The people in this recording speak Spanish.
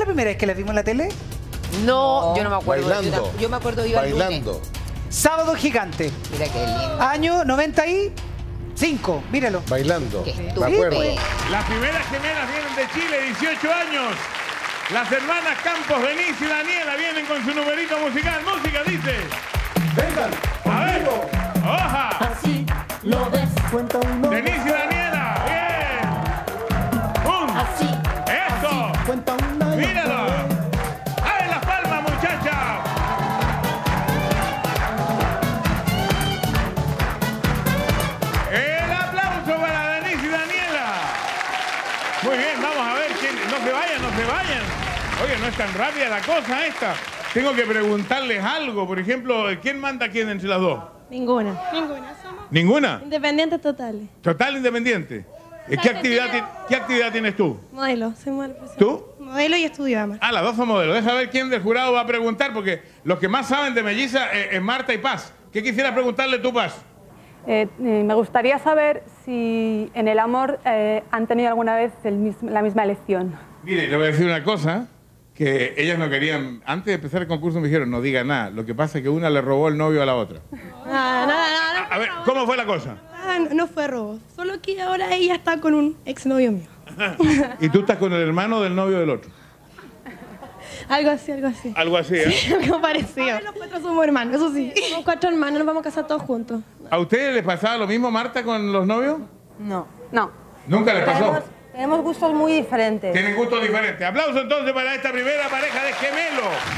la primera vez que la vimos en la tele? No, yo no me acuerdo. Bailando. Yo me acuerdo de Bailando. Sábado gigante. Mira qué lindo. Año 95. Míralo. Bailando. Me acuerdo. Las primeras gemelas vienen de Chile, 18 años. Las hermanas Campos, Denise y Daniela vienen con su numerito musical. Música dice. Vengan. A ver. Hoja. Así lo ves. Cuenta uno. Denise y Daniela. Bien. Un. Así. Eso. Así. Cuenta uno. Míralo. Muy bien, vamos a ver quién... No se vayan, no se vayan. Oye, no es tan rápida la cosa esta. Tengo que preguntarles algo. Por ejemplo, ¿quién manda a quién entre las dos? Ninguna. Ninguna. Somos ¿Ninguna? Independientes totales. ¿Total independiente? ¿Qué actividad tienes tú? Modelo, soy modelo. ¿Tú? Modelo y estudio AMAR. Ah, las dos son modelos. Deja ver quién del jurado va a preguntar, porque los que más saben de melliza es Marta y Paz. ¿Qué quisieras preguntarle tú, Paz? Me gustaría saber si en el amor han tenido alguna vez la misma elección. Mire, le voy a decir una cosa, que ellas no querían... Antes de empezar el concurso me dijeron, no diga nada. Lo que pasa es que una le robó el novio a la otra. A ver, ¿cómo fue la cosa? No fue robo, solo que ahora ella está con un exnovio mío. Y tú estás con el hermano del novio del otro. Algo así, algo así. Algo así, ¿eh? Sí, algo parecido. A ver, los cuatro somos hermanos, eso sí. Somos cuatro hermanos, nos vamos a casar todos juntos. ¿A ustedes les pasaba lo mismo, Marta, con los novios? No. No. ¿Nunca les pasó? Tenemos gustos muy diferentes. Tienen gustos diferentes. Aplauso entonces para esta primera pareja de gemelos.